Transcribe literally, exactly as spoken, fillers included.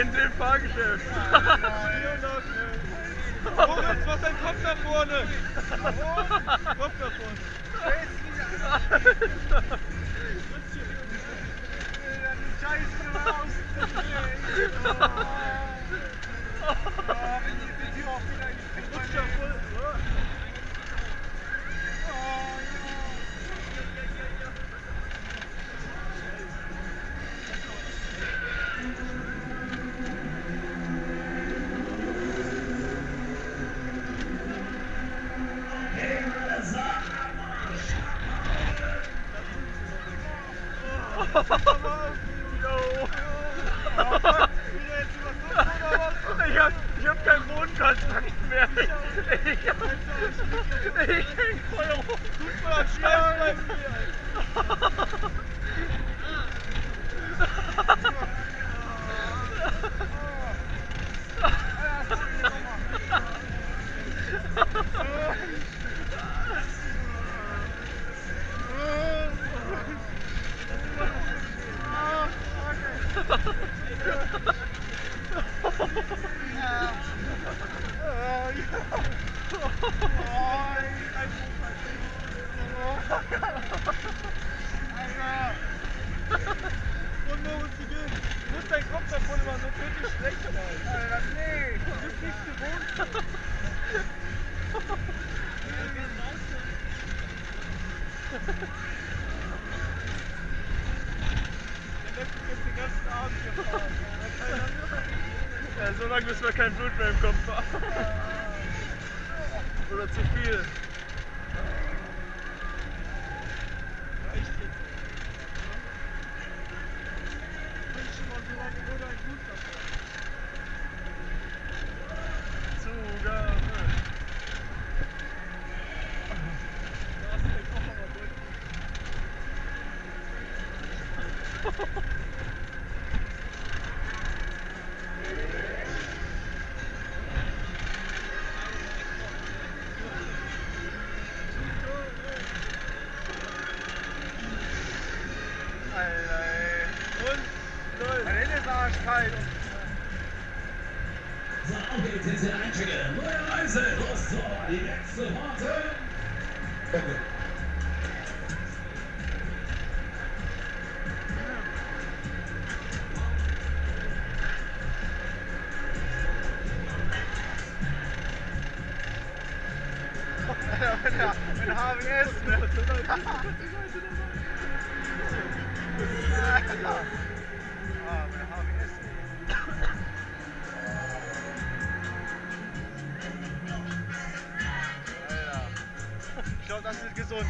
In dem Fahrgeschäft. Moritz, mach deinen Kopf nach vorne! Kopf nach vorne! Ich hab, ich hab keinen Bodenkontakt mehr. Ich, ich hab, ich häng voll hoch. Tut mal am Schmerz bei mir. Ja, so lange müssen wir kein Blut mehr im Kopf haben. Oder zu viel. Sind einzige neue Reise los zur die letzte Worte. Wenn H W S, ne? Ah, wenn H W S. Ich glaube, das ist gesund.